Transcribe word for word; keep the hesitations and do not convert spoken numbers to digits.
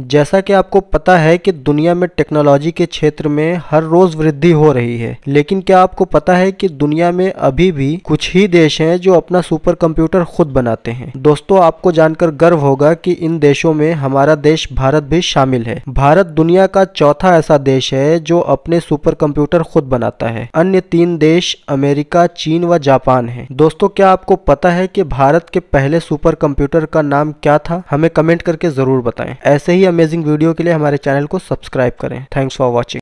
जैसा कि आपको पता है कि दुनिया में टेक्नोलॉजी के क्षेत्र में हर रोज वृद्धि हो रही है, लेकिन क्या आपको पता है कि दुनिया में अभी भी कुछ ही देश हैं जो अपना सुपर कंप्यूटर खुद बनाते हैं। दोस्तों, आपको जानकर गर्व होगा कि इन देशों में हमारा देश भारत भी शामिल है। भारत दुनिया का चौथा ऐसा देश है जो अपने सुपर कंप्यूटर खुद बनाता है। अन्य तीन देश अमेरिका, चीन व जापान है। दोस्तों, क्या आपको पता है कि भारत के पहले सुपर कंप्यूटर का नाम क्या था? हमें कमेंट करके जरूर बताएं। ऐसे ही अमेजिंग वीडियो के लिए हमारे चैनल को सब्सक्राइब करें। Thanks for watching.